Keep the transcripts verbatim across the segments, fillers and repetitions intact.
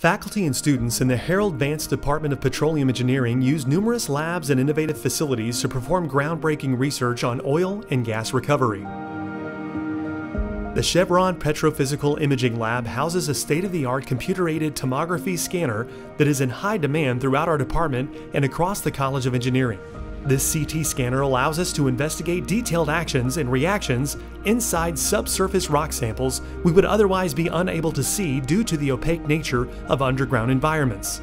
Faculty and students in the Harold Vance Department of Petroleum Engineering use numerous labs and innovative facilities to perform groundbreaking research on oil and gas recovery. The Chevron Petrophysical Imaging Lab houses a state-of-the-art computer-aided tomography scanner that is in high demand throughout our department and across the College of Engineering. This C T scanner allows us to investigate detailed actions and reactions inside subsurface rock samples we would otherwise be unable to see due to the opaque nature of underground environments.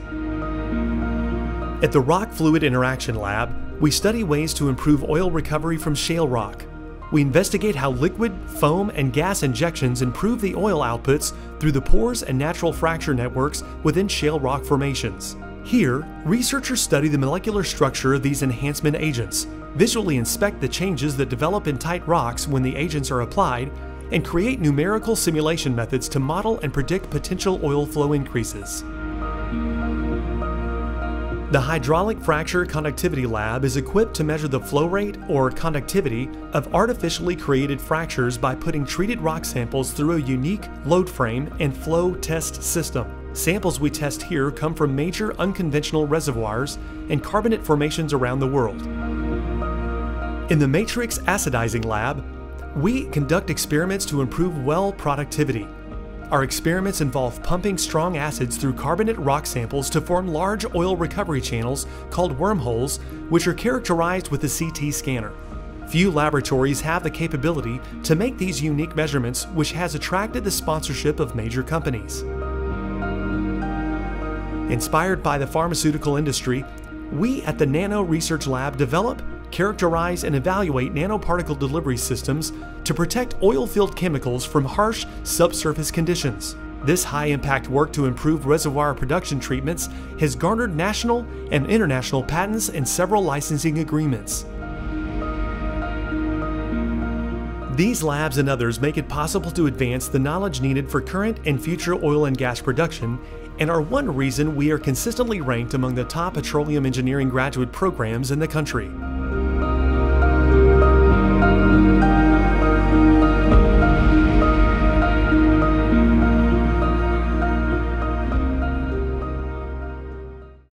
At the Rock Fluid Interaction Lab, we study ways to improve oil recovery from shale rock. We investigate how liquid, foam, and gas injections improve the oil outputs through the pores and natural fracture networks within shale rock formations. Here, researchers study the molecular structure of these enhancement agents, visually inspect the changes that develop in tight rocks when the agents are applied, and create numerical simulation methods to model and predict potential oil flow increases. The Hydraulic Fracture Conductivity Lab is equipped to measure the flow rate, or conductivity, of artificially created fractures by putting treated rock samples through a unique load frame and flow test system. Samples we test here come from major unconventional reservoirs and carbonate formations around the world. In the Matrix Acidizing Lab, we conduct experiments to improve well productivity. Our experiments involve pumping strong acids through carbonate rock samples to form large oil recovery channels called wormholes, which are characterized with a C T scanner. Few laboratories have the capability to make these unique measurements, which has attracted the sponsorship of major companies. Inspired by the pharmaceutical industry, we at the Nano Research Lab develop, characterize, and evaluate nanoparticle delivery systems to protect oil-filled chemicals from harsh subsurface conditions. This high-impact work to improve reservoir production treatments has garnered national and international patents and several licensing agreements. These labs and others make it possible to advance the knowledge needed for current and future oil and gas production, and are one reason we are consistently ranked among the top petroleum engineering graduate programs in the country.